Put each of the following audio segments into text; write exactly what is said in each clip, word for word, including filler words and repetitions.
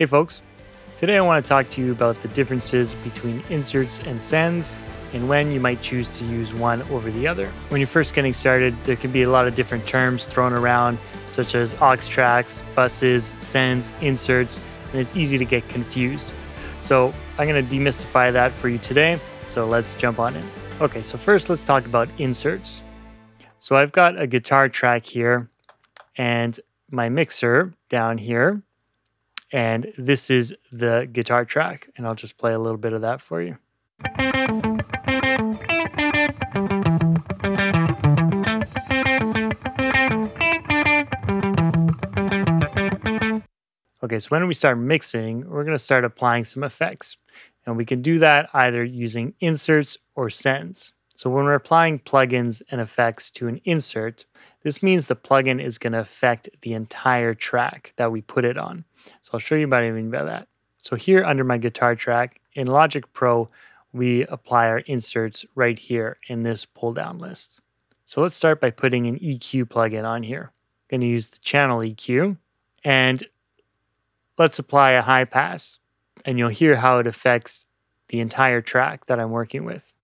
Hey folks, today I want to talk to you about the differences between inserts and sends and when you might choose to use one over the other. When you're first getting started, there can be a lot of different terms thrown around, such as aux tracks, buses, sends, inserts, and it's easy to get confused. So I'm going to demystify that for you today. So let's jump on in. Okay, so first let's talk about inserts. So I've got a guitar track here and my mixer down here. And this is the guitar track, and I'll just play a little bit of that for you. Okay, so when we start mixing, we're going to start applying some effects. And we can do that either using inserts or sends. So when we're applying plugins and effects to an insert, this means the plugin is going to affect the entire track that we put it on. So I'll show you what I mean by that. So here under my guitar track in Logic Pro, we apply our inserts right here in this pull down list. So let's start by putting an E Q plugin on here. I'm going to use the channel E Q and let's apply a high pass and you'll hear how it affects the entire track that I'm working with.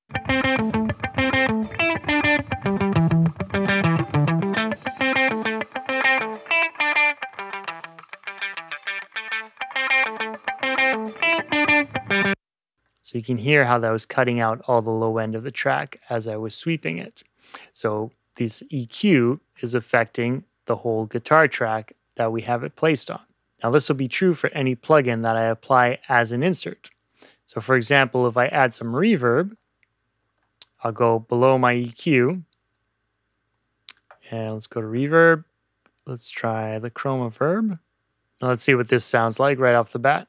So you can hear how that was cutting out all the low end of the track as I was sweeping it. So this E Q is affecting the whole guitar track that we have it placed on. Now this will be true for any plugin that I apply as an insert. So for example, if I add some reverb, I'll go below my E Q and let's go to reverb. Let's try the ChromaVerb. Now let's see what this sounds like right off the bat.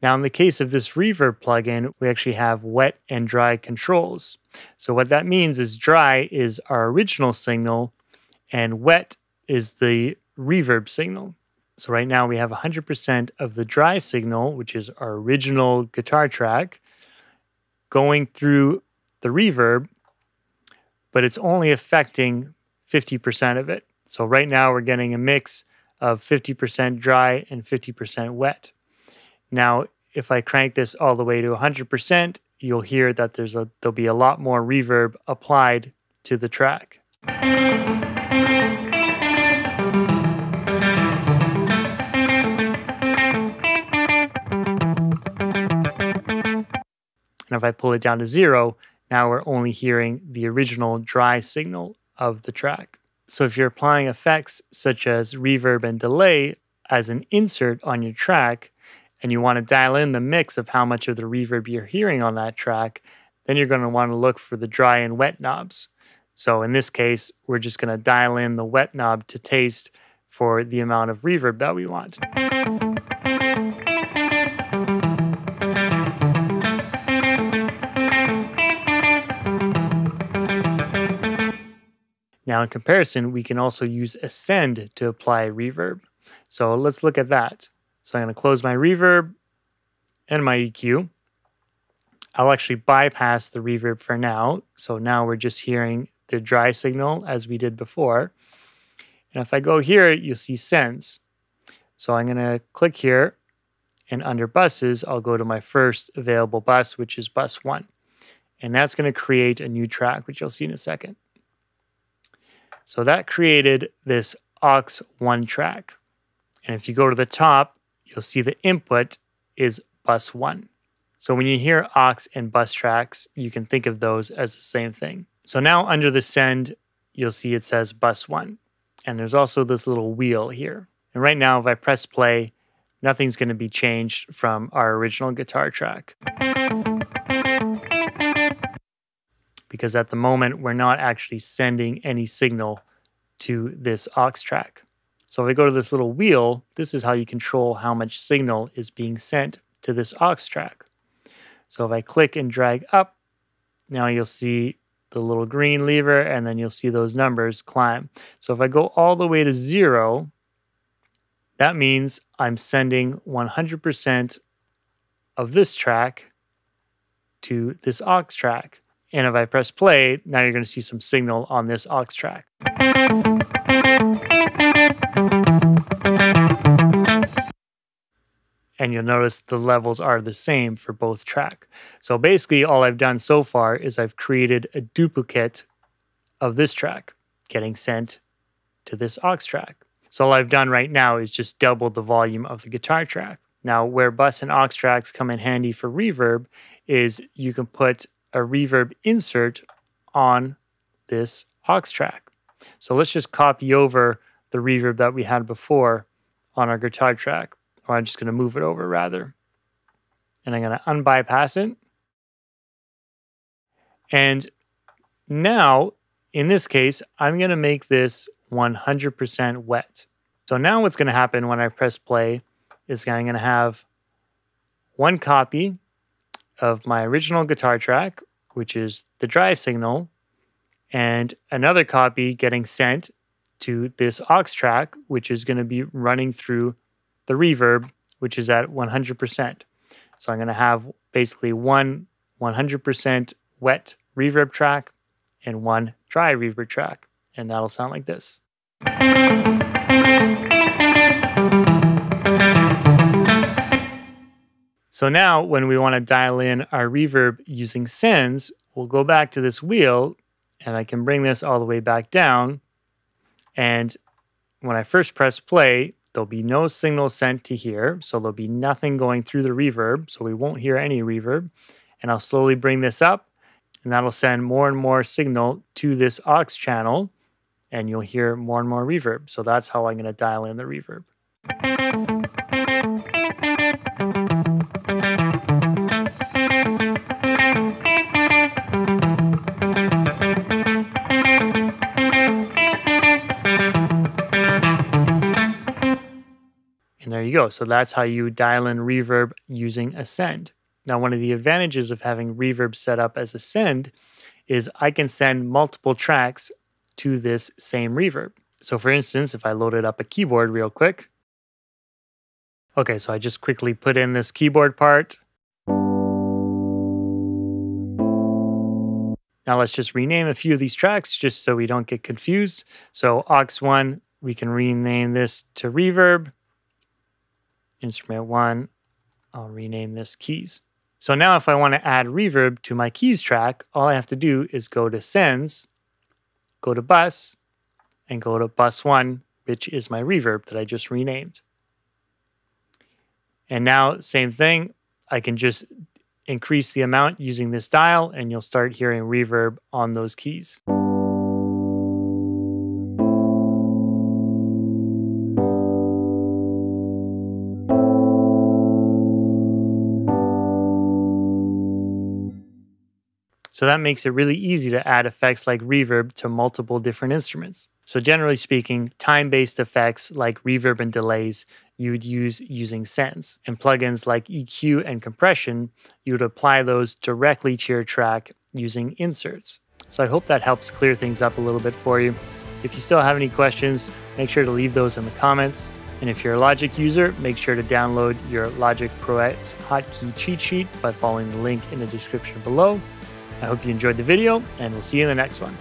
Now, in the case of this reverb plugin, we actually have wet and dry controls. So what that means is dry is our original signal and wet is the reverb signal. So right now we have one hundred percent of the dry signal, which is our original guitar track, going through the reverb, but it's only affecting fifty percent of it. So right now we're getting a mix of fifty percent dry and fifty percent wet. Now, if I crank this all the way to one hundred percent, you'll hear that there's a, there'll be a lot more reverb applied to the track. And if I pull it down to zero, now we're only hearing the original dry signal of the track. So if you're applying effects such as reverb and delay as an insert on your track, and you want to dial in the mix of how much of the reverb you're hearing on that track, then you're going to want to look for the dry and wet knobs. So in this case, we're just going to dial in the wet knob to taste for the amount of reverb that we want. Now in comparison, we can also use a send to apply reverb. So let's look at that. So I'm going to close my reverb and my E Q. I'll actually bypass the reverb for now. So now we're just hearing the dry signal as we did before. And if I go here, you'll see sends. So I'm going to click here and under buses, I'll go to my first available bus, which is bus one. And that's going to create a new track, which you'll see in a second. So that created this aux one track. And if you go to the top, you'll see the input is bus one. So when you hear aux and bus tracks, you can think of those as the same thing. So now under the send, you'll see it says bus one. And there's also this little wheel here. And right now, if I press play, nothing's going to be changed from our original guitar track. Because at the moment, we're not actually sending any signal to this aux track. So if I go to this little wheel, this is how you control how much signal is being sent to this aux track. So if I click and drag up, now you'll see the little green lever and then you'll see those numbers climb. So if I go all the way to zero, that means I'm sending one hundred percent of this track to this aux track. And if I press play, now you're going to see some signal on this aux track. And you'll notice the levels are the same for both tracks. So basically all I've done so far is I've created a duplicate of this track getting sent to this aux track. So all I've done right now is just double the volume of the guitar track. Now where bus and aux tracks come in handy for reverb is you can put a reverb insert on this aux track. So let's just copy over the reverb that we had before on our guitar track. Or I'm just going to move it over rather. And I'm going to unbypass it. And now, in this case, I'm going to make this one hundred percent wet. So now what's going to happen when I press play is I'm going to have one copy of my original guitar track, which is the dry signal, and another copy getting sent to this aux track, which is going to be running through the reverb, which is at one hundred percent. So I'm going to have basically one 100% wet reverb track and one dry reverb track. And that'll sound like this. So now when we want to dial in our reverb using sends, we'll go back to this wheel and I can bring this all the way back down. And when I first press play, there'll be no signal sent to here, so there'll be nothing going through the reverb, so we won't hear any reverb. And I'll slowly bring this up, and that'll send more and more signal to this aux channel, and you'll hear more and more reverb. So that's how I'm going to dial in the reverb. And there you go. So that's how you dial in reverb using a send. Now, one of the advantages of having reverb set up as a send is I can send multiple tracks to this same reverb. So for instance, if I loaded up a keyboard real quick. Okay, so I just quickly put in this keyboard part. Now let's just rename a few of these tracks just so we don't get confused. So aux one, we can rename this to reverb. Instrument one, I'll rename this keys. So now if I want to add reverb to my keys track, all I have to do is go to sends, go to bus, and go to bus one, which is my reverb that I just renamed. And now, same thing, I can just increase the amount using this dial and you'll start hearing reverb on those keys. So that makes it really easy to add effects like reverb to multiple different instruments. So generally speaking, time-based effects like reverb and delays you would use using sends. And plugins like E Q and compression, you would apply those directly to your track using inserts. So I hope that helps clear things up a little bit for you. If you still have any questions, make sure to leave those in the comments. And if you're a Logic user, make sure to download your Logic Pro X hotkey cheat sheet by following the link in the description below. I hope you enjoyed the video, and we'll see you in the next one.